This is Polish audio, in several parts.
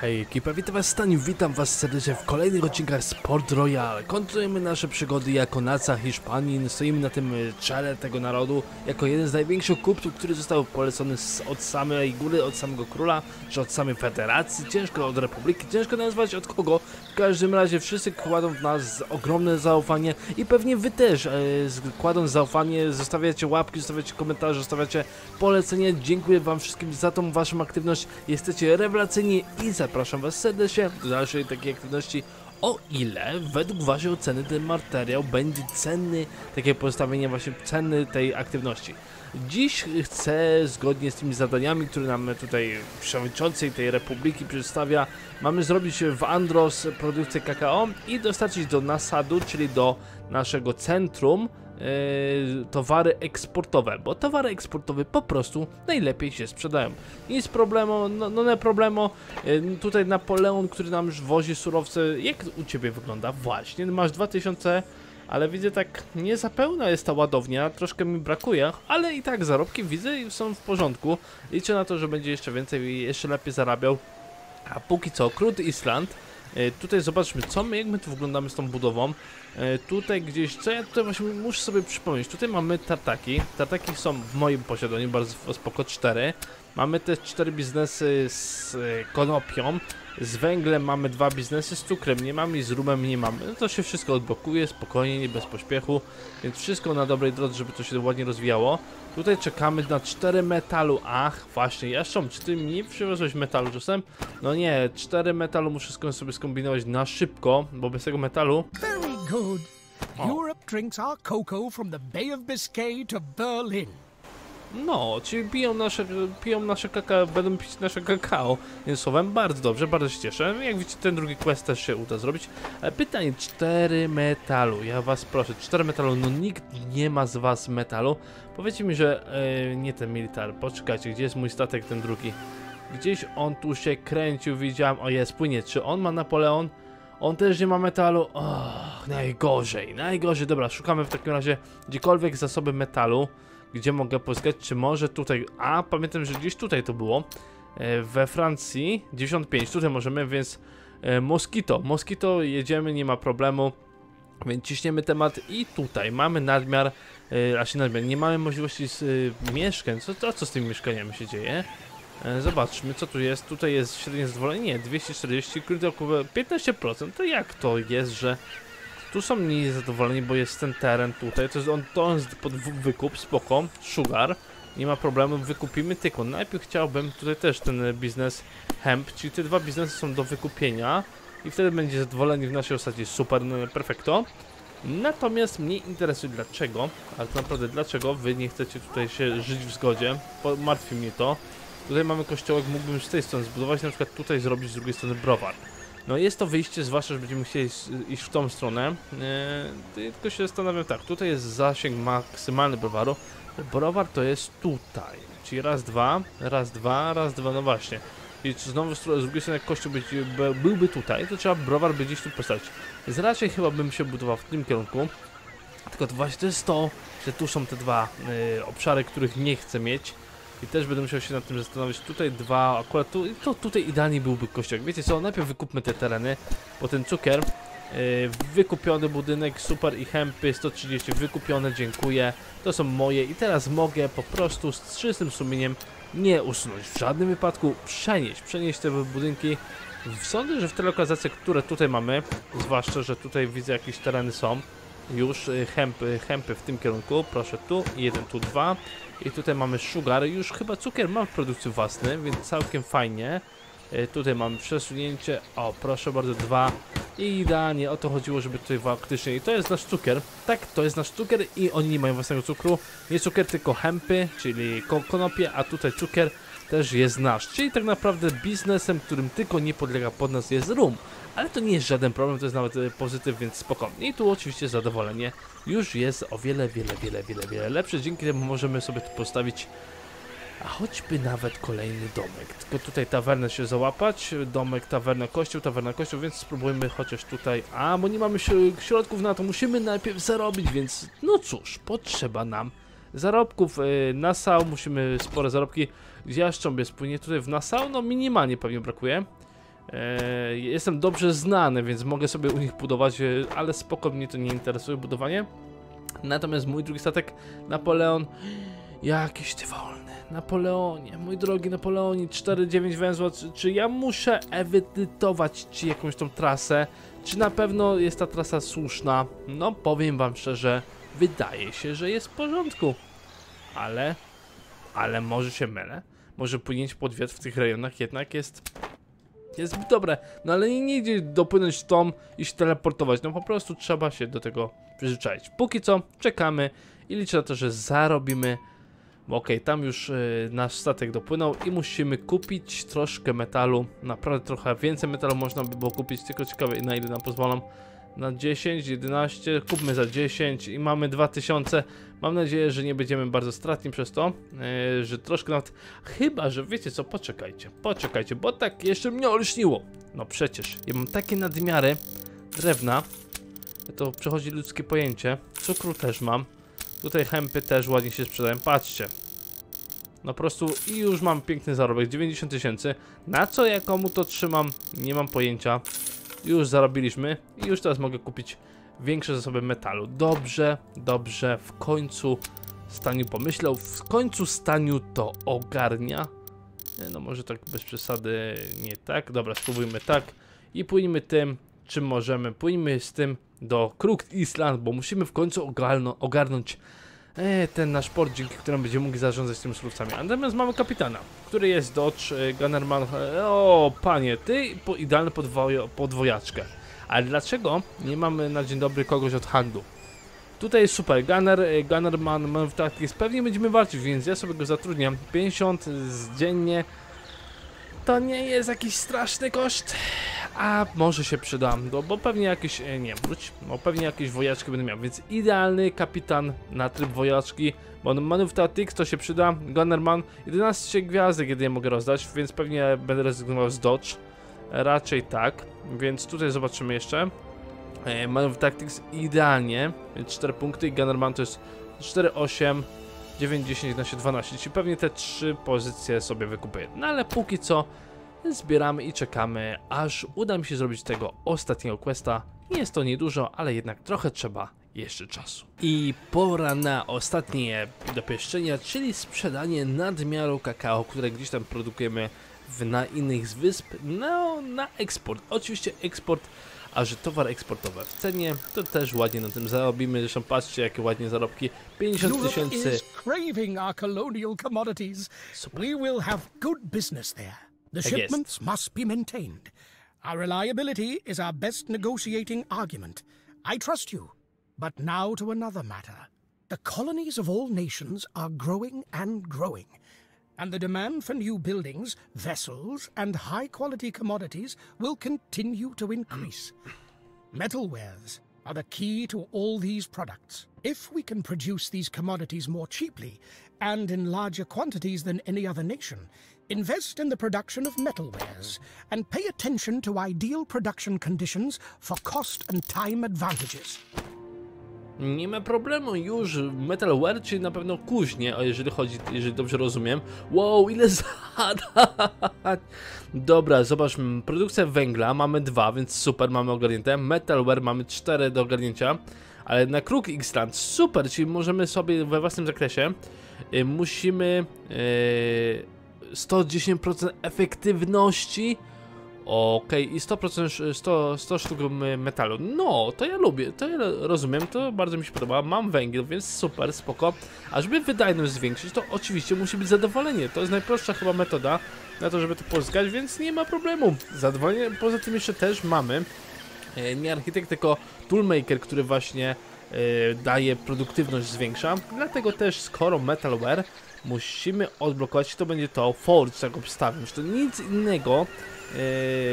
Hej ekipa, witam was serdecznie w kolejnych odcinkach Sport Royale. Kontynuujemy nasze przygody jako NACA Hiszpanii, stoimy na tym czele tego narodu, jako jeden z największych kupców, który został polecony od samej góry, od samego króla, czy od samej federacji, ciężko od republiki, ciężko nazwać od kogo. W każdym razie wszyscy kładą w nas ogromne zaufanie i pewnie wy też kładą zaufanie, zostawiacie łapki, zostawiacie komentarze, zostawiacie polecenia. Dziękuję wam wszystkim za tą waszą aktywność, jesteście rewelacyjni i zapraszam was serdecznie do dalszej takiej aktywności, o ile według waszej oceny ten materiał będzie cenny, takie postawienie właśnie ceny tej aktywności. Dziś chcę, zgodnie z tymi zadaniami, które nam tutaj przewodniczący tej republiki przedstawia, mamy zrobić w Andros produkcję kakao i dostarczyć do Nassadu, czyli do naszego centrum, towary eksportowe, bo towary eksportowe po prostu najlepiej się sprzedają. Nic problemu, no nie problemu. Tutaj Napoleon, który nam już wozi surowce. Jak u ciebie wygląda? Właśnie, masz 2000, ale widzę, tak nie za pełna jest ta ładownia, troszkę mi brakuje, ale i tak zarobki widzę są w porządku. Liczę na to, że będzie jeszcze więcej i jeszcze lepiej zarabiał. A póki co Krót Island. Tutaj zobaczmy, co my, jak my tu wyglądamy z tą budową. Tutaj gdzieś, co ja tutaj właśnie muszę sobie przypomnieć. Tutaj mamy tartaki. Tartaki są w moim posiadaniu, bardzo spoko, 4. Mamy też 4 biznesy z konopią. Z węglem mamy 2 biznesy, z cukrem nie mamy i z rumem nie mamy. No to się wszystko odblokuje, spokojnie, nie bez pośpiechu. Więc wszystko na dobrej drodze, żeby to się ładnie rozwijało. Tutaj czekamy na 4 metalu. Ach, właśnie, Jaszcząb, czy ty mi przywiozłeś metalu czasem? No nie, 4 metalu muszę sobie skombinować na szybko, bo bez tego metalu... Very good. Europe drinks our cocoa from the Bay of Biscay to Berlin. No, czyli piją nasze kakao, będą pić nasze kakao. Więc słowem, bardzo dobrze, bardzo się cieszę. Jak widzicie, ten drugi quest też się uda zrobić. Pytanie, 4 metalu, ja was proszę, 4 metalu, no nikt nie ma z was metalu. Powiedzcie mi, że nie ten militar, poczekajcie, gdzie jest mój statek ten drugi? Gdzieś on tu się kręcił, widziałem, o jest, płynie, czy on ma Napoleon? On też nie ma metalu, och, najgorzej, najgorzej, dobra, szukamy w takim razie gdziekolwiek zasoby metalu. Gdzie mogę pozyskać? Czy może tutaj? A pamiętam, że gdzieś tutaj to było. We Francji 95. Tutaj możemy, więc Mosquito. Mosquito jedziemy, nie ma problemu. Więc ciśniemy temat i tutaj mamy nadmiar. Raczej nadmiar. Nie mamy możliwości z mieszkań. Co z tymi mieszkaniami się dzieje? Zobaczmy, co tu jest. Tutaj jest średnie zadowolenie. Nie, 240. Krótko około 15%. To jak to jest, że... Tu są mniej zadowoleni, bo jest ten teren tutaj, to jest pod wykup, spoko, sugar, nie ma problemu, wykupimy, tylko najpierw chciałbym tutaj też ten biznes hemp, czyli te dwa biznesy są do wykupienia i wtedy będzie zadowoleni w naszej osadzie, super, perfekto. Natomiast mnie interesuje dlaczego, ale to naprawdę dlaczego wy nie chcecie tutaj się żyć w zgodzie, martwi mnie to. Tutaj mamy kościołek, mógłbym z tej strony zbudować, na przykład tutaj zrobić z drugiej strony browar. No jest to wyjście, zwłaszcza, że będziemy musieli iść w tą stronę. Tylko się zastanawiam tak, tutaj jest zasięg maksymalny browaru. Browar to jest tutaj, czyli raz, dwa, no właśnie. I znowu z drugiej strony jak kościół byłby tutaj, to trzeba browar by gdzieś tu postawić. Więc raczej chyba bym się budował w tym kierunku. Tylko to właśnie to jest to, że tu są te dwa obszary, których nie chcę mieć. I też będę musiał się nad tym zastanowić, tutaj dwa, akurat tu, to tutaj idealnie byłby kościół. Wiecie co, najpierw wykupmy te tereny, bo ten cukier, wykupiony budynek, super i hempy, 130 wykupione, dziękuję, to są moje i teraz mogę po prostu z czystym sumieniem nie usunąć, w żadnym wypadku przenieść te budynki. Sądzę, że w te lokalizacje, które tutaj mamy, zwłaszcza, że tutaj widzę jakieś tereny są, już hempy w tym kierunku, proszę tu, jeden, tu dwa. I tutaj mamy sugar, już chyba cukier mam w produkcji własnej, więc całkiem fajnie. Tutaj mamy przesunięcie, o proszę bardzo, dwa. I idealnie o to chodziło, żeby tutaj faktycznie, i to jest nasz cukier, tak, to jest nasz cukier i oni nie mają własnego cukru. Nie cukier, tylko hempy, czyli konopie, a tutaj cukier też jest nasz. Czyli tak naprawdę biznesem, którym tylko nie podlega pod nas jest rum. Ale to nie jest żaden problem, to jest nawet pozytyw, więc spokojnie. I tu oczywiście zadowolenie już jest o wiele lepsze. Dzięki temu możemy sobie tu postawić choćby nawet kolejny domek. Tylko tutaj tawernę się załapać, domek, tawerna, kościół, więc spróbujmy chociaż tutaj. A, bo nie mamy środków na to, musimy najpierw zarobić, więc no cóż, potrzeba nam zarobków. Nassau, musimy spore zarobki. Jaszcząb jest płynie tutaj w Nassau, no minimalnie pewnie brakuje. Jestem dobrze znany, więc mogę sobie u nich budować, ale spoko, mnie to nie interesuje budowanie. Natomiast mój drugi statek, Napoleon, jakiś ty wolny. Napoleonie, mój drogi Napoleonie, 4-9 węzła, czy ja muszę edytować ci jakąś tą trasę? Czy na pewno jest ta trasa słuszna? No powiem wam szczerze, wydaje się, że jest w porządku. Ale może się mylę. Może płynięcie pod wiatr w tych rejonach jednak jest dobre. No ale nie idzie dopłynąć tą i się teleportować. No po prostu trzeba się do tego przyzwyczaić. Póki co czekamy i liczę na to, że zarobimy. Bo okej, tam już nasz statek dopłynął i musimy kupić troszkę metalu. Naprawdę trochę więcej metalu można by było kupić. Tylko ciekawe, na ile nam pozwolą. Na 10, 11, kupmy za 10 i mamy 2000. Mam nadzieję, że nie będziemy bardzo stratni przez to, że troszkę nawet... Chyba, że wiecie co, poczekajcie, bo tak jeszcze mnie olśniło. No przecież, ja mam takie nadmiary drewna, to przechodzi ludzkie pojęcie, cukru też mam, tutaj hempy też ładnie się sprzedają, patrzcie. No po prostu i już mam piękny zarobek, 90 tysięcy, na co ja komu to trzymam, nie mam pojęcia. Już zarobiliśmy i już teraz mogę kupić większe zasoby metalu. Dobrze, dobrze, w końcu Staniu pomyślał, w końcu Staniu to ogarnia. No może tak bez przesady nie tak, dobra, spróbujmy tak i płyniemy tym, czym możemy, płyniemy z tym do Krót Island, bo musimy w końcu ogarnąć ten nasz port, dzięki któremu będziemy mogli zarządzać tymi surowcami. A natomiast mamy kapitana, który jest Dodge Gunnerman. O panie, ty idealny podwojaczkę. Ale dlaczego nie mamy na dzień dobry kogoś od handlu? Tutaj jest super Gunnerman, Man of Tactics. Pewnie będziemy walczyć, więc ja sobie go zatrudnię. 50 dziennie. To nie jest jakiś straszny koszt. A może się przyda, bo pewnie jakieś, nie wróć, bo pewnie jakieś wojaczki będę miał, więc idealny kapitan na tryb wojaczki, bo Man of Tactics to się przyda, Gunnerman, 11 gwiazdek jedynie mogę rozdać, więc pewnie będę rezygnował z Dodge, raczej tak, więc tutaj zobaczymy jeszcze, Man of Tactics idealnie, 4 punkty i Gunnerman to jest 4, 8, 9, 10, 11, 12, czyli pewnie te 3 pozycje sobie wykupię, no ale póki co zbieramy i czekamy, aż uda mi się zrobić tego ostatniego questa. Nie jest to niedużo, ale jednak trochę trzeba jeszcze czasu. I pora na ostatnie dopieszczenia, czyli sprzedanie nadmiaru kakao, które gdzieś tam produkujemy na innych z wysp, no, na eksport. Oczywiście eksport, a że towar eksportowy w cenie, to też ładnie na tym zarobimy. Zresztą patrzcie, jakie ładnie zarobki. 50 tysięcy. The shipments must be maintained. Our reliability is our best negotiating argument. I trust you. But now to another matter. The colonies of all nations are growing and growing, and the demand for new buildings, vessels, and high-quality commodities will continue to increase. Metalwares are the key to all these products. If we can produce these commodities more cheaply and in larger quantities than any other nation, invest in the production of metalwares and pay attention to ideal production conditions for cost and time advantages. Nie ma problemu, już metalware, czyli na pewno kuźnie, jeżeli dobrze rozumiem. Wow, ile zadań! Dobra, zobaczmy, produkcja węgla mamy 2, więc super, mamy ogarnięte. Metalware mamy 4 do ogarnięcia, ale na Crooked Island super, czyli możemy sobie we własnym zakresie musimy 110% efektywności. Okej, i 100 sztuk metalu. No, to ja lubię, to ja rozumiem, to bardzo mi się podoba. Mam węgiel, więc super, spoko. A żeby wydajność zwiększyć, to oczywiście musi być zadowolenie. To jest najprostsza chyba metoda na to, żeby to pozyskać, więc nie ma problemu. Zadowolenie, poza tym jeszcze też mamy nie architekt, tylko toolmaker, który właśnie daje produktywność, zwiększa. Dlatego też skoro metalware musimy odblokować, to będzie to forge, tak obstawiam, że to nic innego.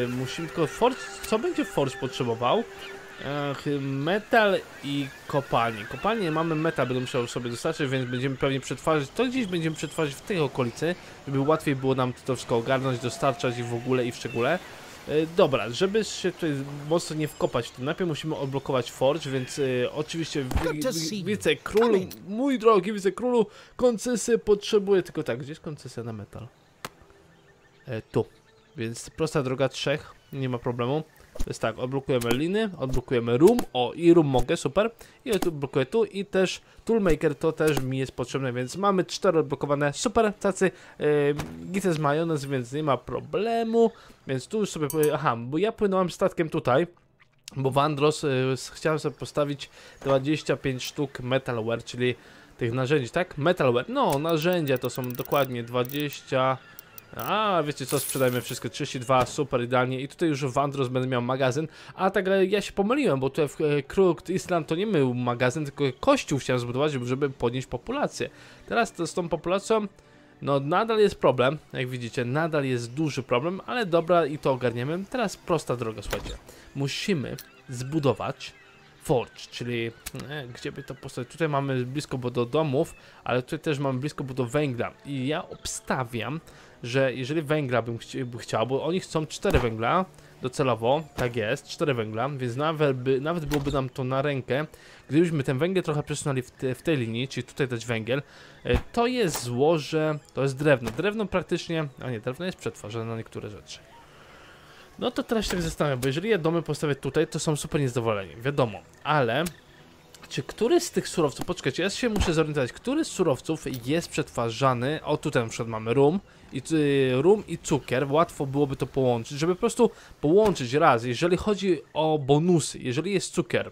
Musimy tylko forge, co będzie forge potrzebował? Metal i kopalnie. Kopalnie mamy metal, będę musiał sobie dostarczyć, więc będziemy pewnie przetwarzać, to gdzieś będziemy przetwarzać w tej okolicy, żeby łatwiej było nam to wszystko ogarnąć, dostarczać i w ogóle i w szczególe. Dobra, żeby się tutaj mocno nie wkopać, to najpierw musimy odblokować forge, więc oczywiście wicekrólu, mój drogi wicekrólu, koncesję potrzebuje, tylko tak, gdzie jest koncesja na metal? Tu, więc prosta droga 3 nie ma problemu. To jest tak, odblokujemy liny, odblokujemy room, o i room mogę, super. I odblokuję tu i też toolmaker to też mi jest potrzebne, więc mamy 4 odblokowane, super, tacy gites majonez, więc nie ma problemu. Więc tu już sobie, aha, bo ja płynąłem statkiem tutaj, bo w Andros chciałem sobie postawić 25 sztuk metalware, czyli tych narzędzi, tak? Metalware, no narzędzia to są dokładnie 20... A wiecie co, sprzedajmy wszystko, 32, super, idealnie. I tutaj już w Andros będę miał magazyn. A tak, ja się pomyliłem, bo tutaj w Krót Island to nie był magazyn, tylko kościół chciałem zbudować, żeby podnieść populację. Teraz to z tą populacją, no nadal jest problem, jak widzicie, nadal jest duży problem. Ale dobra, i to ogarniemy. Teraz prosta droga, słuchajcie. Musimy zbudować forge, czyli gdzie by to postawić? Tutaj mamy blisko, bo do domów, ale tutaj też mamy blisko, bo do węgla. I ja obstawiam, że jeżeli węgla bym chciał, bo oni chcą 4 węgla docelowo, tak jest, 4 węgla, więc nawet byłoby nam to na rękę, gdybyśmy ten węgiel trochę przesunęli w tej linii, czyli tutaj dać węgiel, to jest złoże, to jest drewno, drewno praktycznie, a nie, drewno jest przetwarzane na niektóre rzeczy. No to teraz się tak zastanawiam, bo jeżeli ja domy postawię tutaj, to są super niezadowoleni, wiadomo, ale... Czy który z tych surowców, poczekajcie, ja się muszę zorientować, który z surowców jest przetwarzany, o tutaj na przykład mamy rum i cukier, łatwo byłoby to połączyć, żeby po prostu połączyć raz, jeżeli chodzi o bonusy, jeżeli jest cukier,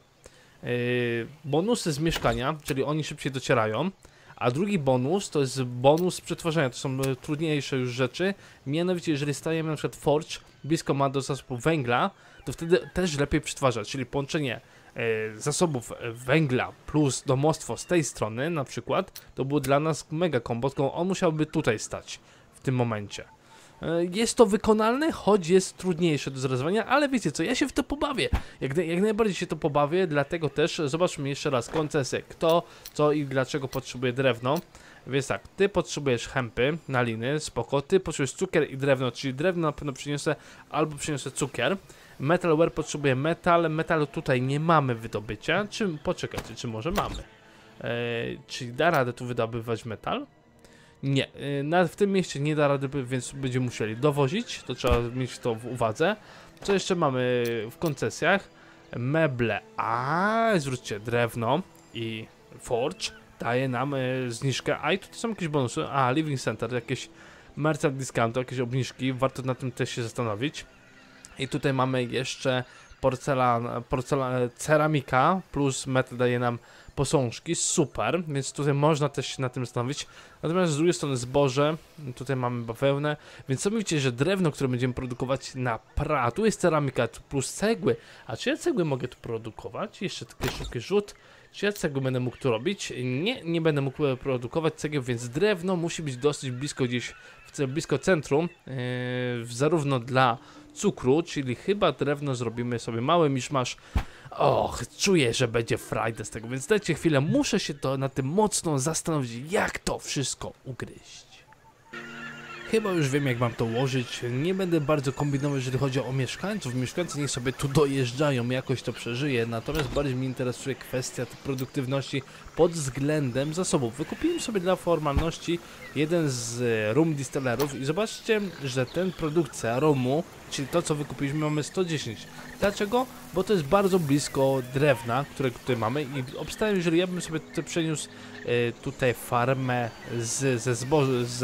bonusy z mieszkania, czyli oni szybciej docierają, a drugi bonus to jest bonus przetwarzania, to są trudniejsze już rzeczy, mianowicie jeżeli stajemy na przykład forge blisko ma do zasobów węgla, to wtedy też lepiej przetwarzać, czyli połączenie zasobów węgla plus domostwo z tej strony na przykład, to było dla nas mega kombo, tylko on musiałby tutaj stać w tym momencie. Jest to wykonalne, choć jest trudniejsze do zrealizowania, ale wiecie co, ja się w to pobawię, jak najbardziej się to pobawię, dlatego też zobaczmy jeszcze raz koncesję, kto, co i dlaczego potrzebuje drewno. Więc tak, ty potrzebujesz hempy na liny, spoko, ty potrzebujesz cukier i drewno, czyli drewno na pewno przyniosę albo przyniosę cukier. Metalware potrzebuje metal, metalu tutaj nie mamy wydobycia, czy, poczekajcie, czy może mamy? Czy da radę tu wydobywać metal? Nie, w tym mieście nie da rady, więc będziemy musieli dowozić, to trzeba mieć to w uwadze. Co jeszcze mamy w koncesjach? Meble, a zwróćcie, drewno i forge daje nam zniżkę, a i tutaj są jakieś bonusy, a living center, jakieś merchant discount, jakieś obniżki, warto na tym też się zastanowić. I tutaj mamy jeszcze ceramika plus metal daje nam posążki, super, więc tutaj można też się na tym zastanowić. Natomiast z drugiej strony zboże, tutaj mamy bawełnę, więc co mówicie, że drewno, które będziemy produkować a tu jest ceramika plus cegły, a czy ja cegły mogę tu produkować? Jeszcze taki szybki rzut, czy ja cegły będę mógł tu robić? Nie, nie będę mógł produkować cegieł, więc drewno musi być dosyć blisko gdzieś, blisko centrum, zarówno dla cukru, czyli chyba drewno zrobimy sobie mały miszmasz. Och, czuję, że będzie frajda z tego, więc dajcie chwilę, muszę się to na tym mocno zastanowić, jak to wszystko ugryźć. Chyba już wiem, jak mam to ułożyć, nie będę bardzo kombinował, jeżeli chodzi o mieszkańców, mieszkańcy niech sobie tu dojeżdżają, jakoś to przeżyję, natomiast bardziej mnie interesuje kwestia produktywności pod względem zasobów. Wykupiłem sobie dla formalności jeden z rum distillerów i zobaczcie, że ten produkcja rumu, czyli to co wykupiliśmy, mamy 110. Dlaczego? Bo to jest bardzo blisko drewna, które tutaj mamy i obstawiam, jeżeli ja bym sobie tutaj przeniósł tutaj farmę ze zbożem,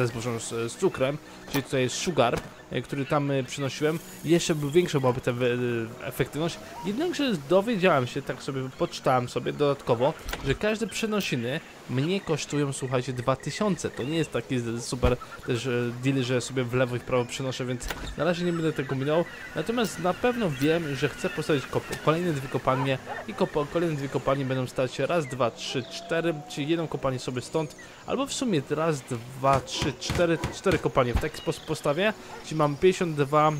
z cukrem, czyli tutaj jest sugar, który tam przynosiłem, jeszcze był większa byłaby ta efektywność, jednakże dowiedziałem się, tak sobie poczytałem sobie dodatkowo, że każde przenosiny mnie kosztują, słuchajcie, 2000, to nie jest taki super też deal, że sobie w lewo i w prawo przenoszę, więc na razie nie będę tego kombinował, natomiast na pewno wiem, że chcę postawić kolejne dwie kopalnie i kolejne dwie kopalnie będą stać raz, dwa, trzy, cztery, czyli jedną kopalnię sobie stąd, albo w sumie raz, dwa, trzy, cztery kopalnie w taki sposób postawię, czyli mam 52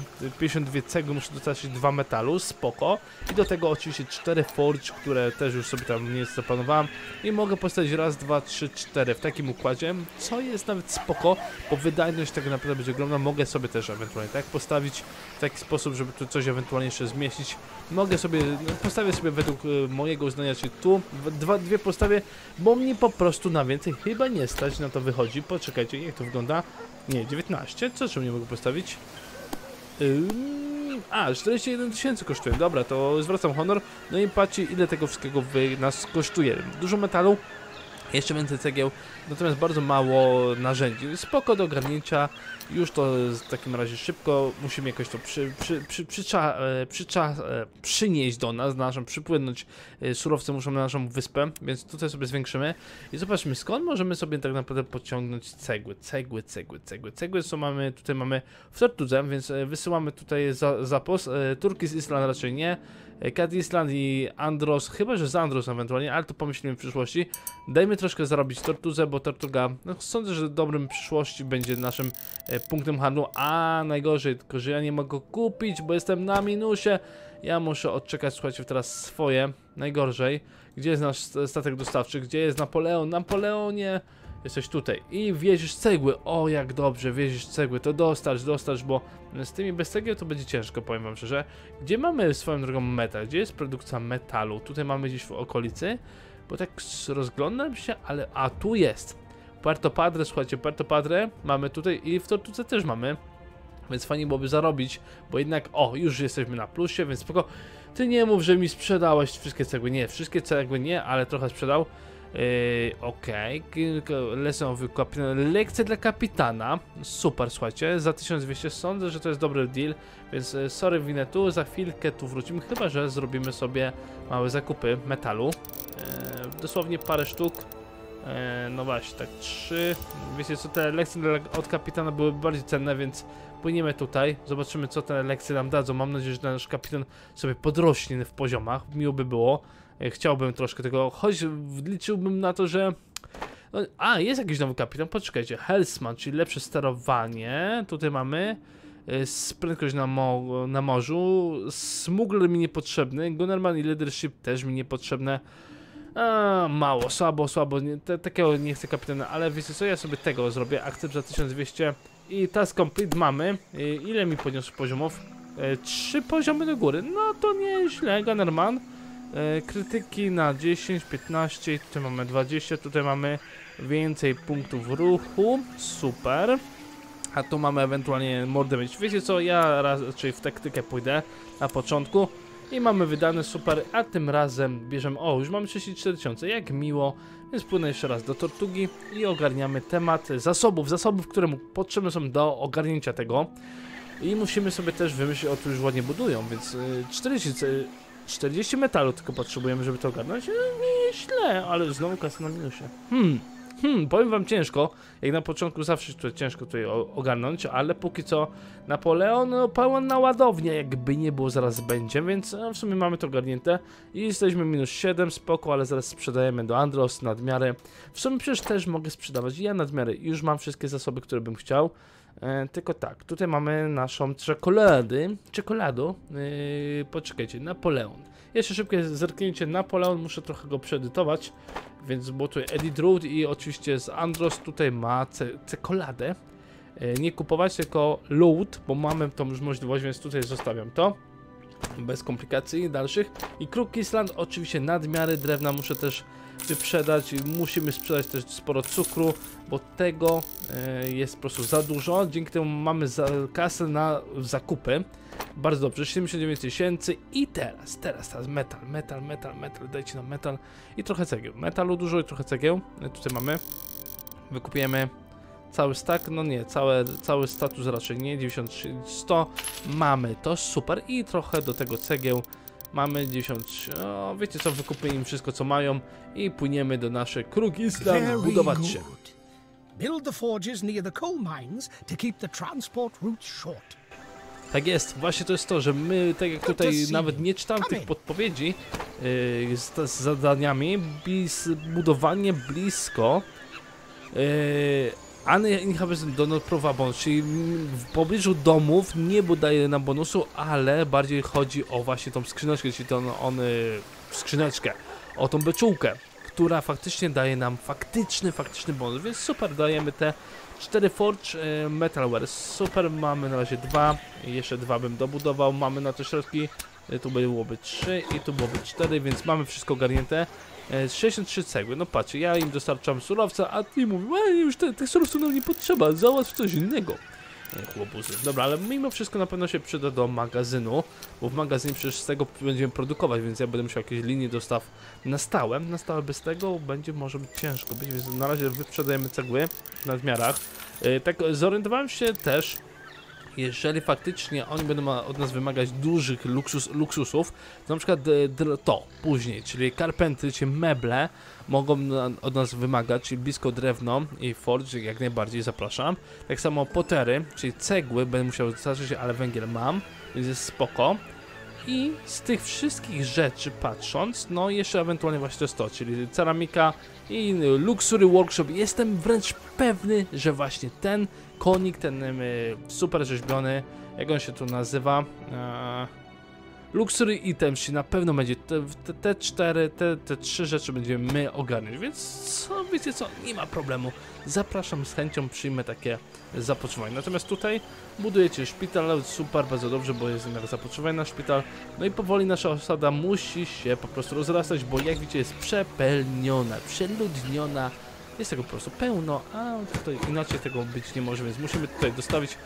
cegły, muszę dostać 2 metalu, spoko, i do tego oczywiście 4 forge, które też już sobie tam nie zaplanowałem i mogę postawić raz, dwa, trzy, cztery w takim układzie, co jest nawet spoko, bo wydajność tego naprawdę będzie ogromna, mogę sobie też ewentualnie tak postawić w taki sposób, żeby tu coś ewentualnie jeszcze zmieścić, mogę sobie, postawię sobie według mojego uznania, czyli tu dwie postawię, bo mnie po prostu na więcej chyba nie stać, na to wychodzi, poczekajcie, jak to wygląda, nie, 19, co czym nie mogę postawić? nim... A, 41 tysięcy kosztuje. Dobra, to zwracam honor. No i patrzcie, ile tego wszystkiego nas kosztuje. Dużo metalu, jeszcze więcej cegieł, natomiast bardzo mało narzędzi. Spoko do ogarnięcia. Już to w takim razie szybko. Musimy jakoś to przynieść do nas, przypłynąć surowce muszą na naszą wyspę, więc tutaj sobie zwiększymy. I zobaczmy, skąd możemy sobie tak naprawdę pociągnąć cegły. Cegły, co mamy, tutaj mamy w Tortudze, więc wysyłamy tutaj zapos. Turki Island raczej nie. Kazisland i Andros, chyba że z Andros ewentualnie, ale to pomyślimy w przyszłości. Dajmy troszkę zarobić Tortudze, bo Tortuga, no, sądzę, że dobrym przyszłości będzie naszym punktem handlu. A najgorzej, tylko że ja nie mogę kupić, bo jestem na minusie. Ja muszę odczekać, słuchajcie, teraz swoje. Najgorzej. Gdzie jest nasz statek dostawczy? Gdzie jest Napoleon? Napoleonie, jesteś tutaj. I wieziesz cegły. O, jak dobrze, wieziesz cegły. To dostarcz, bo z tymi bez cegieł to będzie ciężko, powiem wam szczerze. Gdzie mamy swoją drogą metal? Gdzie jest produkcja metalu? Tutaj mamy gdzieś w okolicy, bo tak rozglądam się, ale... A, tu jest. Puerto Padre, słuchajcie, Puerto Padre mamy tutaj i w Tortuce też mamy. Więc fajnie byłoby zarobić, bo jednak, o, już jesteśmy na plusie, więc spoko. Ty nie mów, że mi sprzedałeś wszystkie cegły. Nie, wszystkie cegły nie, ale trochę sprzedał. Okej, lekcja dla kapitana. Super, słuchajcie, za 1200 sądzę, że to jest dobry deal. Więc sorry, winę tu, za chwilkę tu wrócimy. Chyba że zrobimy sobie małe zakupy metalu. Dosłownie parę sztuk. No właśnie, tak 3. Wiecie co, te lekcje od kapitana były bardziej cenne, więc płyniemy tutaj. Zobaczymy, co te lekcje nam dadzą. Mam nadzieję, że nasz kapitan sobie podrośnie w poziomach. Miło by było. Chciałbym troszkę tego, choć liczyłbym na to, że... No, a, jest jakiś nowy kapitan. Poczekajcie. Helmsman, czyli lepsze sterowanie. Tutaj mamy prędkość na morzu. Smuggler mi niepotrzebny. Gunnerman i leadership też mi niepotrzebne. A, mało, słabo, takiego nie chcę kapitana, ale wiecie co, ja sobie tego zrobię, akcept za 1200 i task complete mamy. Ile mi podniósł poziomów? 3 poziomy do góry, no to nieźle, Gunnerman. Krytyki na 10, 15, tutaj mamy 20, tutaj mamy więcej punktów ruchu, super. A tu mamy ewentualnie mordę mieć, wiecie co, ja raczej w taktykę pójdę na początku. I mamy wydane, super, a tym razem bierzemy, o, już mamy 34 tysiące, jak miło, więc płynę jeszcze raz do Tortugi i ogarniamy temat zasobów, które potrzebne są do ogarnięcia tego. I musimy sobie też wymyślić, o, tu już ładnie budują, więc 40 metalu tylko potrzebujemy, żeby to ogarnąć, nieźle, ale znowu kasa na minusie. Powiem wam, ciężko, jak na początku zawsze ciężko tutaj ogarnąć, ale póki co Napoleon pełen na ładownię, jakby nie było, zaraz będzie, więc w sumie mamy to ogarnięte i jesteśmy minus 7, spoko, ale zaraz sprzedajemy do Andros nadmiary. W sumie przecież też mogę sprzedawać ja nadmiary, już mam wszystkie zasoby, które bym chciał. Tylko tak, tutaj mamy naszą czekoladę, poczekajcie, Napoleon. Jeszcze szybkie zerknięcie, Napoleon, muszę trochę go przeedytować, więc bo tu Edit Road i oczywiście z Andros tutaj ma czekoladę. Nie kupować, tylko load, bo mamy tą już możliwość, więc tutaj zostawiam to. Bez komplikacji dalszych. I Krót Island, oczywiście nadmiary drewna muszę też wyprzedać. Musimy sprzedać też sporo cukru, bo tego jest po prostu za dużo. Dzięki temu mamy kasę na zakupy. Bardzo dobrze, 79 tysięcy. I teraz metal. Dajcie nam metal i trochę cegieł. Metalu dużo i trochę cegieł. Tutaj mamy. Wykupujemy cały stack, no nie, cały status raczej nie, 93, 100, mamy to, super, i trochę do tego cegieł, mamy 93, no, wiecie co, wykupmy im wszystko, co mają i płyniemy do naszej Krug Island budować się. Tak jest, właśnie to jest to, że my, tak jak tutaj nawet nie czytam tych podpowiedzi z zadaniami, budowanie blisko, czyli w pobliżu domów nie daje nam bonusu, ale bardziej chodzi o właśnie tą skrzyneczkę, czyli skrzyneczkę, o tą beczułkę, która faktycznie daje nam faktyczny bonus, więc super, dajemy te 4 forge metalware, super, mamy na razie 2, jeszcze 2 bym dobudował, mamy na te środki, tu byłoby 3 i tu byłoby 4, więc mamy wszystko ogarnięte. 63 cegły, no patrzcie, ja im dostarczam surowca, a ty mówisz, już tych surowców nam nie potrzeba, załatw coś innego. Głobusy. Dobra, ale mimo wszystko na pewno się przyda do magazynu, bo w magazynie przecież z tego będziemy produkować, więc ja będę musiał jakieś linie dostaw na stałe. Na stałe bez tego będzie może być ciężko być, więc na razie wyprzedajemy cegły w nadmiarach. Tak, zorientowałem się też, jeżeli faktycznie oni będą od nas wymagać dużych luksusów, to na przykład to później, czyli karpenty czy meble mogą od nas wymagać, czyli blisko drewno i forge, jak najbardziej zapraszam. Tak samo potery, czyli cegły będę musiał dostarczyć, ale węgiel mam, więc jest spoko. I z tych wszystkich rzeczy patrząc, no jeszcze ewentualnie właśnie to jest to, czyli ceramika i Luxury Workshop. Jestem wręcz pewny, że właśnie ten konik, ten super rzeźbiony, jak on się tu nazywa, Luxury Items, czyli na pewno będzie te trzy rzeczy będziemy my ogarniać, więc co, wiecie co, nie ma problemu. Zapraszam, z chęcią przyjmę takie zapotrzebowanie. Natomiast tutaj budujecie szpital, super, bardzo dobrze, bo jest zamiar zapotrzebowanie na szpital. No i powoli nasza osada musi się po prostu rozrastać, bo jak widzicie jest przepełniona, przeludniona. Jest tego po prostu pełno, a tutaj inaczej tego być nie może, więc musimy tutaj dostawić.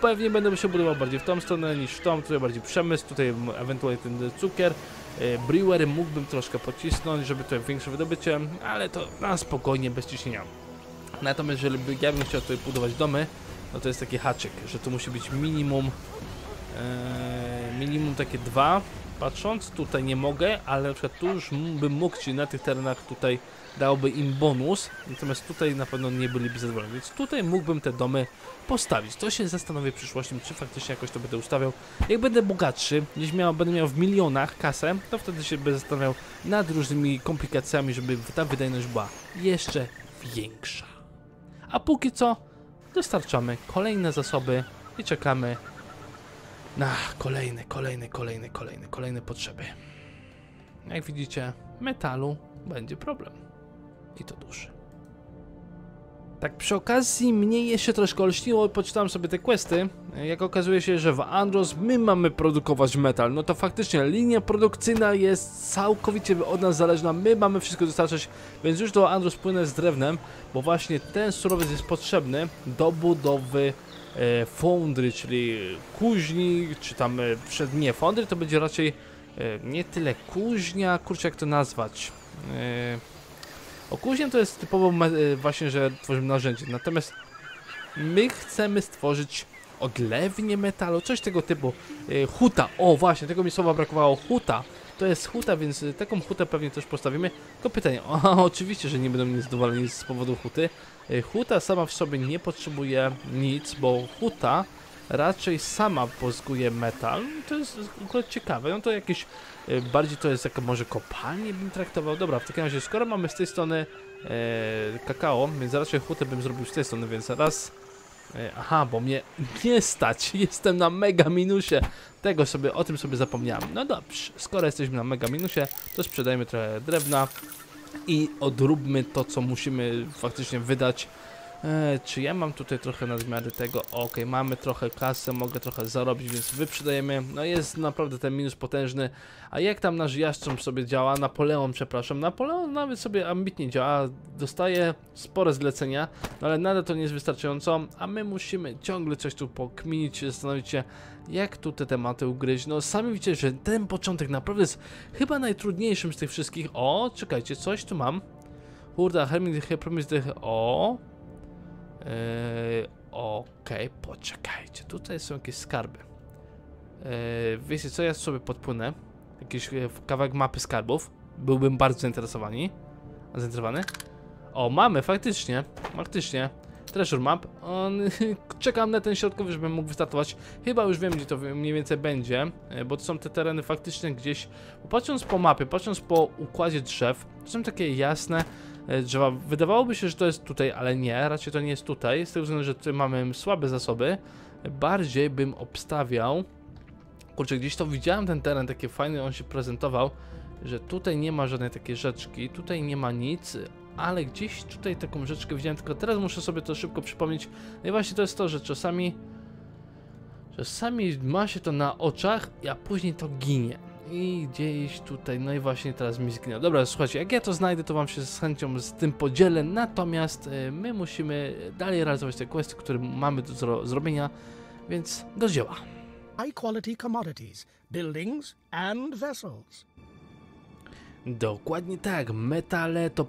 Pewnie będę się budował bardziej w tą stronę niż w tą, tutaj bardziej przemysł, tutaj ewentualnie ten cukier. Brewery mógłbym troszkę pocisnąć, żeby tutaj większe wydobycie, ale to na spokojnie, bez ciśnienia. Natomiast jeżeli ja bym chciał tutaj budować domy, no to jest taki haczyk, że tu musi być minimum, takie dwa. Patrząc, tutaj nie mogę, ale na przykład tu już bym mógł, czyli na tych terenach tutaj dałby im bonus, natomiast tutaj na pewno nie byliby zadowoleni, więc tutaj mógłbym te domy postawić. To się zastanowię w przyszłości, czy faktycznie jakoś to będę ustawiał. Jak będę bogatszy, gdzieś będę miał w milionach kasę, to wtedy się będę zastanawiał nad różnymi komplikacjami, żeby ta wydajność była jeszcze większa. A póki co dostarczamy kolejne zasoby i czekamy na kolejne potrzeby. Jak widzicie, metalu będzie problem. I to duży. Tak przy okazji mnie jeszcze troszkę olśniło i poczytałem sobie te questy. Jak okazuje się, że w Andros my mamy produkować metal. No to faktycznie linia produkcyjna jest całkowicie od nas zależna. My mamy wszystko dostarczać, więc już do Andros płynę z drewnem, bo właśnie ten surowiec jest potrzebny do budowy fondry, czyli kuźni, czy tam nie, fondry to będzie raczej nie tyle kuźnia, kurczę jak to nazwać. O kuźnię to jest typowo właśnie, że tworzymy narzędzie, natomiast my chcemy stworzyć odlewnię metalu, coś tego typu, huta, o właśnie, tego mi słowa brakowało, huta. To jest huta, więc taką hutę pewnie też postawimy. Tylko pytanie, oczywiście, że nie będą niezadowoleni z powodu huty. Huta sama w sobie nie potrzebuje nic, bo huta raczej sama pozyskuje metal. To jest akurat ciekawe, no to jakieś, bardziej to jest jak może kopalnie bym traktował. Dobra, w takim razie skoro mamy z tej strony kakao, więc raczej hutę bym zrobił z tej strony, więc raz... Aha, bo mnie nie stać, jestem na mega minusie. O tym sobie zapomniałem. No dobrze, skoro jesteśmy na mega minusie, to sprzedajmy trochę drewna i odróbmy to, co musimy faktycznie wydać. Czy ja mam tutaj trochę nadmiary tego? Ok, mamy trochę kasy, mogę trochę zarobić, więc wyprzedajemy. No jest naprawdę ten minus potężny. A jak tam nasz jastrząb sobie działa? Napoleon, przepraszam. Napoleon nawet sobie ambitnie działa. Dostaje spore zlecenia, no ale nadal to nie jest wystarczająco. A my musimy ciągle coś tu pokminić, zastanowić się, jak tu te tematy ugryźć. No sami widzicie, że ten początek naprawdę jest chyba najtrudniejszym z tych wszystkich. O, czekajcie, coś tu mam. Hurda, Hermit, Hepromis, o... Okej, poczekajcie. Tutaj są jakieś skarby. Wiecie co, ja sobie podpłynę. Jakiś kawałek mapy skarbów. Byłbym bardzo zainteresowany. O, mamy, faktycznie. Treasure map. Czekam na ten środkowy, żebym mógł wystartować. Chyba już wiem, gdzie to mniej więcej będzie, bo to są te tereny faktycznie gdzieś. Patrząc po mapie, patrząc po układzie drzew, to są takie jasne drzewa. Wydawałoby się, że to jest tutaj, ale nie, raczej to nie jest tutaj. Z tego względu, że tutaj mamy słabe zasoby. Bardziej bym obstawiał. Kurczę, gdzieś to widziałem ten teren, taki fajny, on się prezentował. Że tutaj nie ma żadnej takiej rzeczki, tutaj nie ma nic. Ale gdzieś tutaj taką rzeczkę widziałem, tylko teraz muszę sobie to szybko przypomnieć. No i właśnie to jest to, że czasami ma się to na oczach, a później to ginie. I gdzieś tutaj, no i właśnie teraz mi zginęło. Dobra, słuchajcie, jak ja to znajdę, to wam się z chęcią z tym podzielę. Natomiast my musimy dalej realizować te questy, które mamy do zrobienia. Więc do dzieła. High quality commodities, buildings and vessels. Dokładnie tak, metale to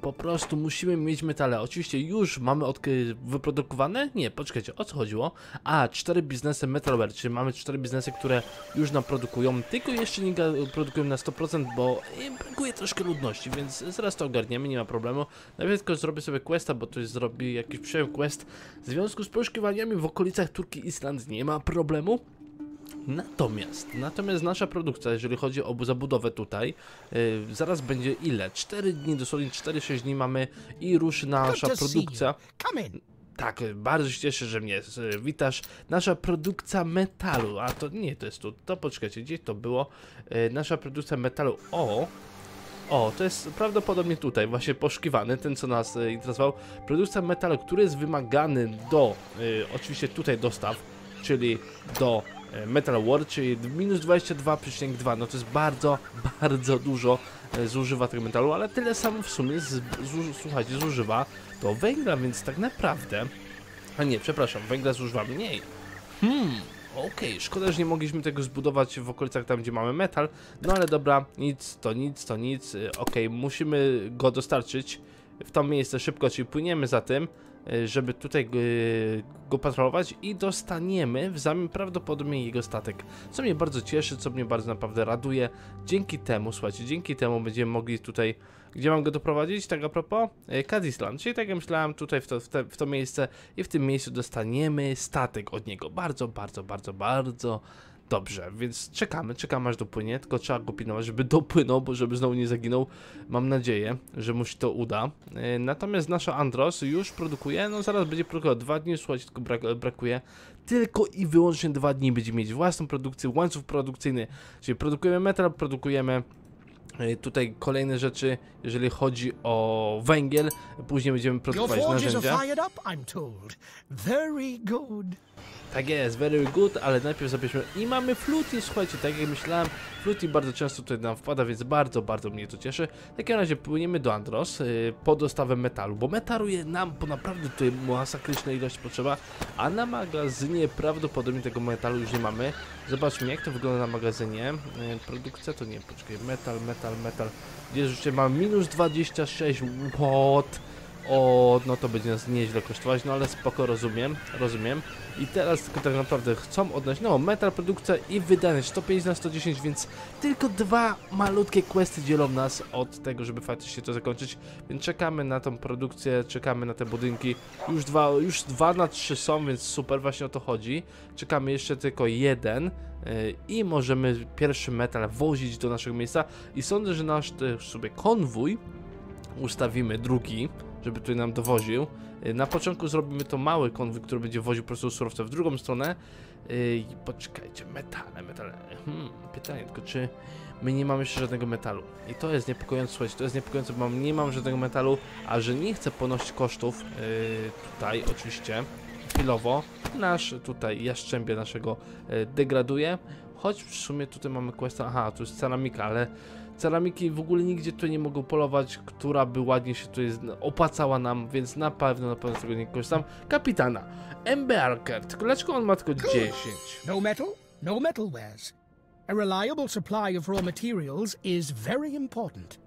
po prostu musimy mieć metale. Oczywiście już mamy wyprodukowane? Nie, poczekajcie, o co chodziło? A, 4 biznesy metalowe, czyli mamy 4 biznesy, które już nam produkują, tylko jeszcze nie produkują na 100%, bo brakuje troszkę ludności, więc zaraz to ogarniemy, nie ma problemu. Nawet tylko zrobię sobie questa, bo ktoś zrobi jakiś przejaw quest. W związku z poszukiwaniami w okolicach Turki Island nie ma problemu. Natomiast nasza produkcja, jeżeli chodzi o zabudowę tutaj, zaraz będzie ile? 4 dni, dosłownie 4-6 dni mamy i ruszy nasza produkcja. Tak, bardzo się cieszę, że mnie witasz. Nasza produkcja metalu, a to nie, to jest tu, to poczekajcie, gdzie to było? Nasza produkcja metalu, o, to jest prawdopodobnie tutaj właśnie poszukiwany, ten co nas interesował. Produkcja metalu, który jest wymagany do, oczywiście tutaj dostaw, czyli do Metal War, czyli minus 22,2, no to jest bardzo, bardzo dużo zużywa tego metalu, ale tyle samo w sumie, słuchajcie, zużywa to węgla, więc tak naprawdę, a nie, przepraszam, węgla zużywa mniej. Okej, szkoda, że nie mogliśmy tego zbudować w okolicach tam, gdzie mamy metal, no ale dobra, nic, okej, musimy go dostarczyć w to miejsce szybko, czyli płyniemy za tym, żeby tutaj go patrolować i dostaniemy w zamian prawdopodobnie jego statek, co mnie bardzo cieszy, co mnie bardzo naprawdę raduje. Dzięki temu, słuchajcie, dzięki temu będziemy mogli tutaj, gdzie mam go doprowadzić, tak a propos, Kazisland, czyli tak jak myślałem, tutaj w to miejsce i w tym miejscu dostaniemy statek od niego, bardzo dobrze, więc czekamy aż dopłynie, tylko trzeba go pilnować, żeby dopłynął, bo żeby znowu nie zaginął. Mam nadzieję, że mu się to uda. Natomiast nasza Andros już produkuje, no zaraz będzie produkował 2 dni, słuchajcie, tylko brakuje. Tylko i wyłącznie 2 dni będzie mieć własną produkcję, łańcuch produkcyjny, czyli produkujemy metal, produkujemy tutaj kolejne rzeczy, jeżeli chodzi o węgiel, później będziemy produkować narzędzia. Tak jest, very good, ale najpierw zabierzmy i mamy fluty, słuchajcie, tak jak myślałem, fluty bardzo często tutaj nam wpada, więc bardzo mnie to cieszy. W takim razie płyniemy do Andros po dostawę metalu, bo metalu nam po naprawdę tutaj masakryczna ilość potrzeba, a na magazynie prawdopodobnie tego metalu już nie mamy. Zobaczmy jak to wygląda na magazynie, produkcja to nie, poczekaj, metal, gdzie rzeczywiście mam minus 26, what? O, no to będzie nas nieźle kosztować, no ale spoko, rozumiem. I teraz tylko tak naprawdę chcą odnieść, no metal, produkcja i wydajność 105 na 110, więc tylko 2 malutkie questy dzielą nas od tego, żeby faktycznie to zakończyć. Więc czekamy na tą produkcję, czekamy na te budynki, już 2 na 3 są, więc super, właśnie o to chodzi. Czekamy jeszcze tylko 1 i możemy pierwszy metal wozić do naszego miejsca i sądzę, że nasz sobie konwój ustawimy drugi, żeby tutaj nam dowoził. Na początku zrobimy to mały konwój, który będzie woził po prostu surowce w drugą stronę. Poczekajcie, metale. Pytanie tylko, czy my nie mamy jeszcze żadnego metalu? I to jest niepokojące, słuchajcie, bo nie mam żadnego metalu, a że nie chcę ponosić kosztów tutaj oczywiście chwilowo. Nasz tutaj jaszczębie naszego degraduje, choć w sumie tutaj mamy questa, aha, tu jest ceramika, ale ceramiki w ogóle nigdzie tutaj nie mogą polować, która by ładnie się tutaj opłacała nam, więc na pewno z tego nie korzystam. Kapitana, embarker, tylko dlaczego on ma tylko 10? No metal, no metal wares. A reliable supply of raw materials is very important.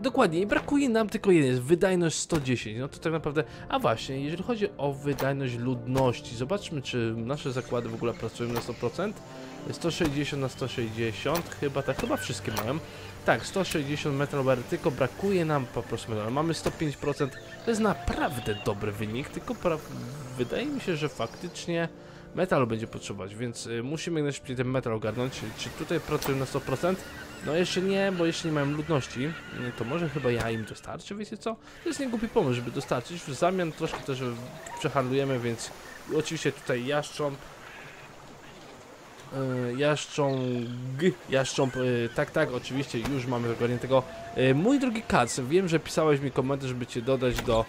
Dokładnie, i brakuje nam tylko jednej, wydajność 110, no to tak naprawdę, a właśnie, jeżeli chodzi o wydajność ludności, zobaczmy czy nasze zakłady w ogóle pracują na 100%, 160 na 160, chyba wszystkie mają, tak, 160 metalware, tylko brakuje nam po prostu metalu, mamy 105%, to jest naprawdę dobry wynik, tylko wydaje mi się, że faktycznie metalu będzie potrzebować, więc musimy najszybciej ten metal ogarnąć, czy tutaj pracują na 100%, no jeszcze nie, bo jeszcze nie mają ludności, to może chyba ja im dostarczę, wiecie co? To jest niegłupi pomysł, żeby dostarczyć, w zamian troszkę też przehandlujemy, więc oczywiście tutaj jaszcząb, tak, oczywiście już mamy ogarniętego. Mój drogi Kac, wiem, że pisałeś mi komentarz, żeby cię dodać do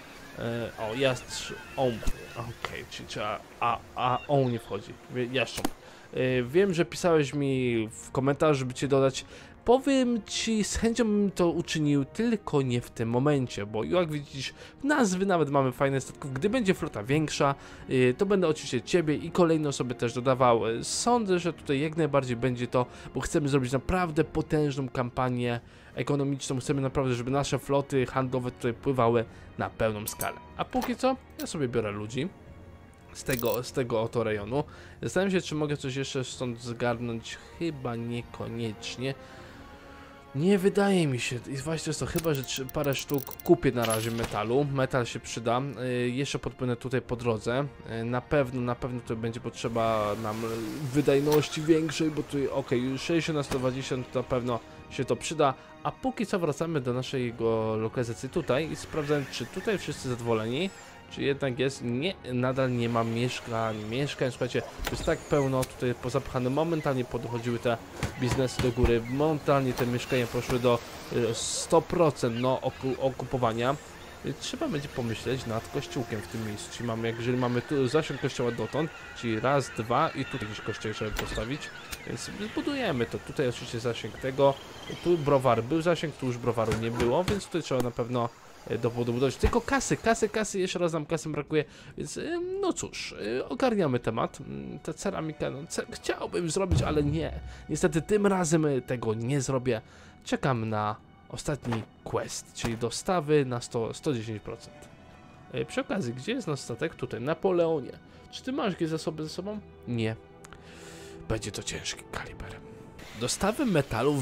okej, czyli trzeba on nie wchodzi, jaszcząb. Wiem, że pisałeś mi w komentarzu, żeby cię dodać, Powiem Ci, z chęcią bym to uczynił, tylko nie w tym momencie, bo jak widzisz, nazwy nawet mamy fajne statków. Gdy będzie flota większa, to będę oczywiście Ciebie i kolejne osoby też dodawał. Sądzę, że tutaj jak najbardziej będzie to, bo chcemy zrobić naprawdę potężną kampanię ekonomiczną. Chcemy naprawdę, żeby nasze floty handlowe tutaj pływały na pełną skalę. A póki co, ja sobie biorę ludzi z tego oto rejonu. Zastanawiam się, czy mogę coś jeszcze stąd zgarnąć. Chyba niekoniecznie. Nie wydaje mi się, i właśnie to chyba, że parę sztuk kupię na razie metalu, metal się przyda, jeszcze podpłynę tutaj po drodze, na pewno to będzie potrzeba nam wydajności większej, bo tutaj okej, 60 na 120 to na pewno się to przyda, a póki co wracamy do naszego lokalizacji tutaj i sprawdzamy, czy tutaj wszyscy zadowoleni, czy jednak jest, nie, nadal nie ma mieszkań, słuchajcie, to jest tak pełno tutaj pozapchane, momentalnie podchodziły te biznesy do góry, momentalnie te mieszkania poszły do 100% okupowania, trzeba będzie pomyśleć nad kościółkiem w tym miejscu, czyli mamy, jeżeli mamy tu zasięg kościoła dotąd, czyli raz, dwa i tu jakiś kościół trzeba postawić, więc budujemy to, tutaj oczywiście zasięg tego, tu browar był zasięg, tu już browaru nie było, więc tutaj trzeba na pewno do budowy, tylko kasy, jeszcze raz nam kasy brakuje, więc no cóż, ogarniamy temat. Ta ceramika, no, chciałbym zrobić, ale nie, niestety tym razem tego nie zrobię. Czekam na ostatni quest, czyli dostawy na 110%. Przy okazji, gdzie jest nasz statek? Tutaj, Napoleonie. Czy ty masz jakieś zasoby ze sobą? Nie. Będzie to ciężki kaliber. Dostawy metalu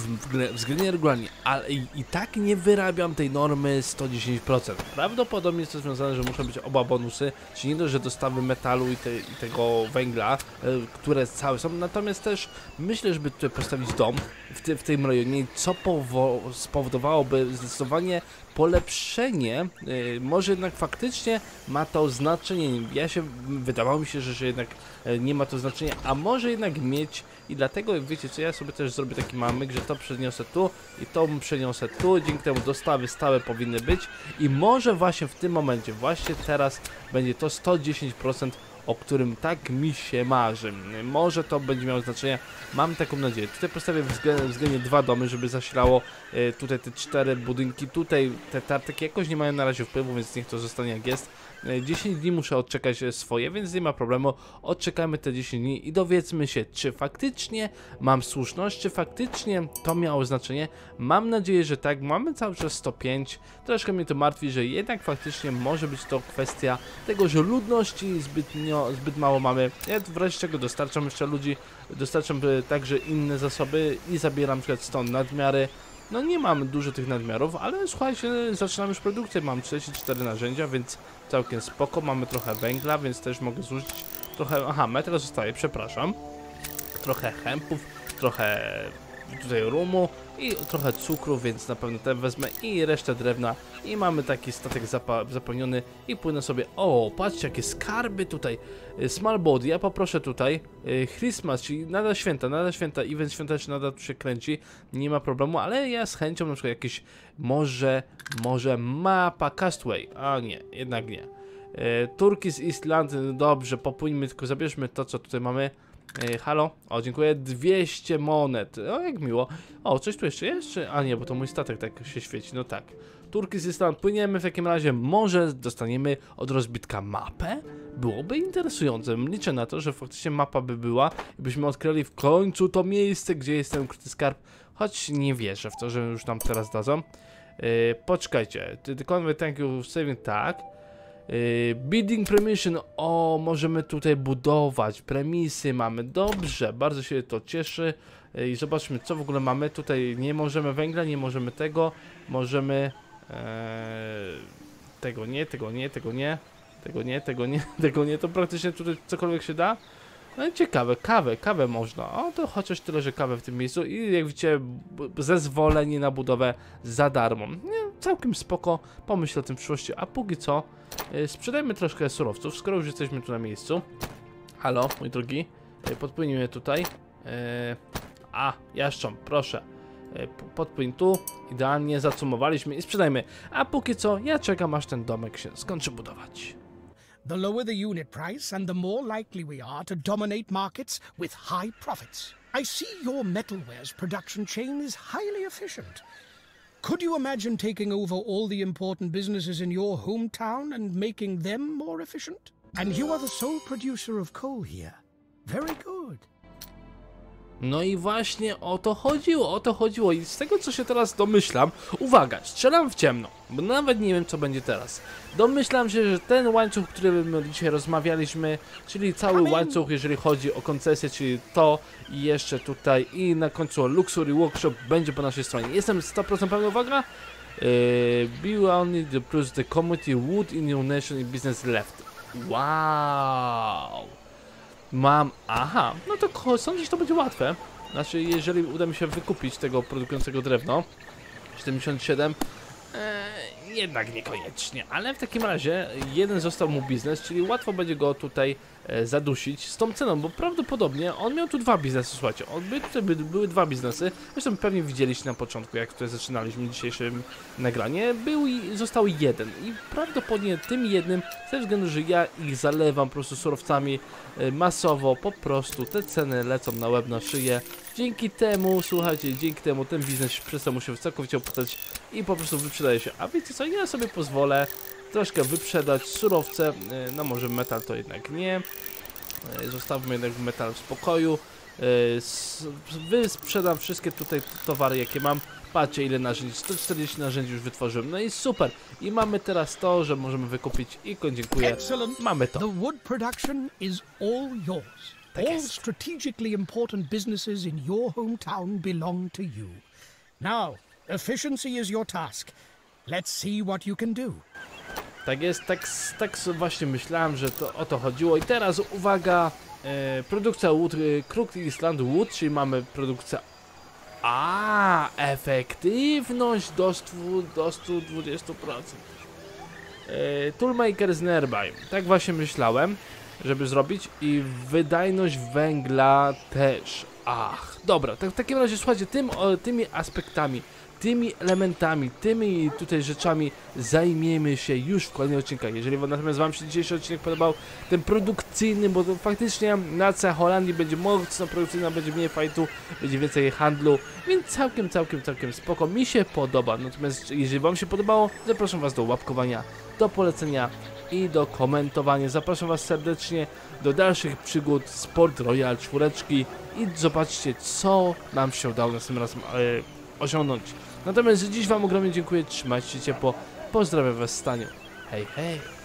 względnie regularnie, ale i tak nie wyrabiam tej normy 110%. Prawdopodobnie jest to związane, że muszą być oba bonusy, czyli nie dość, że dostawy metalu i tego węgla, które całe są, natomiast też myślę, żeby tutaj postawić dom w tym rejonie, co spowodowałoby zdecydowanie polepszenie, może jednak faktycznie ma to znaczenie, wydawało mi się, że jednak nie ma to znaczenia, a może jednak mieć i dlatego, wiecie co, ja sobie też zrobię taki mamyk, że to przeniosę tu i to przeniosę tu, dzięki temu dostawy stałe powinny być i może właśnie w tym momencie, właśnie teraz będzie to 110%, o którym tak mi się marzy. Może to będzie miało znaczenie, mam taką nadzieję. Tutaj postawię względnie dwa domy, żeby zasilało tutaj te cztery budynki. Tutaj te tarteki jakoś nie mają na razie wpływu, więc niech to zostanie jak jest. 10 dni muszę odczekać swoje, więc nie ma problemu. Odczekamy te 10 dni i dowiedzmy się, czy faktycznie mam słuszność, czy faktycznie to miało znaczenie. Mam nadzieję, że tak. Mamy cały czas 105. Troszkę mnie to martwi, że jednak faktycznie może być to kwestia tego, że ludności zbyt mało mamy. Ja w razie czego dostarczam jeszcze ludzi, dostarczam także inne zasoby i zabieram na przykład stąd nadmiary. No nie mam dużo tych nadmiarów, ale słuchajcie, zaczynam już produkcję, mam 34 narzędzia, więc całkiem spoko, mamy trochę węgla, więc też mogę zużyć trochę, aha, metal zostaje, przepraszam, trochę hempów, trochę tutaj rumu i trochę cukru, więc na pewno ten wezmę i resztę drewna i mamy taki statek zapełniony i płynę sobie, o, patrzcie jakie skarby tutaj, small body, ja poproszę tutaj, Christmas, czyli nada święta, event świąteczny nada tu się kręci, nie ma problemu, ale ja z chęcią na przykład jakieś, może mapa, Castaway, a nie, jednak nie, Turki Island, dobrze, popójmy, tylko zabierzmy to co tutaj mamy. Halo? O, dziękuję. 200 monet. O, jak miło. O, coś tu jeszcze jest? A nie, bo to mój statek tak się świeci. No tak. Turki z Island. Płyniemy w takim razie. Może dostaniemy od rozbitka mapę? Byłoby interesujące. Liczę na to, że faktycznie mapa by była i byśmy odkryli w końcu to miejsce, gdzie jest ten ukryty skarb. Choć nie wierzę w to, że już nam teraz dadzą. Poczekajcie. The convoy, thank you saving. Tak. Building permission, o, możemy tutaj budować, premisy mamy, dobrze, bardzo się to cieszy i zobaczmy co w ogóle mamy, tutaj nie możemy węgla, nie możemy tego, możemy tego nie, to praktycznie tutaj cokolwiek się da, no ciekawe, kawę można, o to chociaż tyle, że kawę w tym miejscu i jak widzicie zezwolenie na budowę za darmo, nie, całkiem spoko, pomyśl o tym w przyszłości, a póki co sprzedajmy troszkę surowców, skoro już jesteśmy tu na miejscu. Halo, mój drogi, podpłyniemy tutaj. A, jaszczą, proszę. Podpłyń tu, idealnie zacumowaliśmy i sprzedajmy. A póki co, ja czekam aż ten domek się skończy budować. The lower the unit price and the more likely we are to dominate markets with high profits. I see your metalware's production chain is highly efficient. Could you imagine taking over all the important businesses in your hometown and making them more efficient? And you are the sole producer of coal here. Very good. No i właśnie o to chodziło i z tego co się teraz domyślam, uwaga, strzelam w ciemno, bo nawet nie wiem co będzie teraz. Domyślam się, że ten łańcuch, o którym dzisiaj rozmawialiśmy, czyli cały łańcuch jeżeli chodzi o koncesję, czyli to i jeszcze tutaj i na końcu Luxury Workshop będzie po naszej stronie. Jestem 100% pewny, uwaga. Be only the plus the community wood in your nation and business left. Wow. Mam, aha, no to sądzę, że to będzie łatwe. Znaczy, jeżeli uda mi się wykupić tego produkującego drewno 77, jednak niekoniecznie. Ale w takim razie jeden został mu biznes, czyli łatwo będzie go tutaj zadusić z tą ceną, bo prawdopodobnie on miał tu dwa biznesy, słuchajcie. Tutaj były dwa biznesy, zresztą pewnie widzieliście na początku, jak tutaj zaczynaliśmy dzisiejszym nagranie. Był i został jeden i prawdopodobnie tym jednym, ze względu, że ja ich zalewam po prostu surowcami masowo, po prostu te ceny lecą na łeb, na szyję. Dzięki temu, słuchajcie, dzięki temu ten biznes przestał mu się całkowicie opłacać i po prostu wyprzedaje się. A wiecie co, ja sobie pozwolę troszkę wyprzedać surowce, no może metal to jednak nie, zostawmy jednak metal w spokoju, wysprzedam wszystkie tutaj towary jakie mam, patrzcie ile narzędzi, 140 narzędzi już wytworzyłem, no i super, i mamy teraz to, że możemy wykupić i dziękuję, mamy to. Tak jest. All strategically important businesses in your hometown belong to you. Now, efficiency is your task. Let's see what you can do. Tak jest, tak właśnie myślałem, że to o to chodziło. I teraz uwaga, produkcja wood, Krót Island wood, czyli mamy produkcja. A, efektywność do 120%. Toolmakers nearby. Tak właśnie myślałem, żeby zrobić i wydajność węgla też. Ach, dobra, tak w takim razie słuchajcie, tymi aspektami, tymi elementami, tymi tutaj rzeczami zajmiemy się już w kolejnych odcinkach. Jeżeli natomiast wam się dzisiejszy odcinek podobał, ten produkcyjny, bo to faktycznie NACA Holandii będzie mocno produkcyjna, będzie mniej fajtu, będzie więcej handlu, więc całkiem spoko, mi się podoba. Natomiast jeżeli wam się podobało, zapraszam was do łapkowania, do polecenia i do komentowania. Zapraszam was serdecznie do dalszych przygód Sport Royale 4 i zobaczcie co nam się udało następnym razem osiągnąć. Natomiast dziś wam ogromnie dziękuję, trzymajcie się ciepło, pozdrawiam was Staniu, hej hej!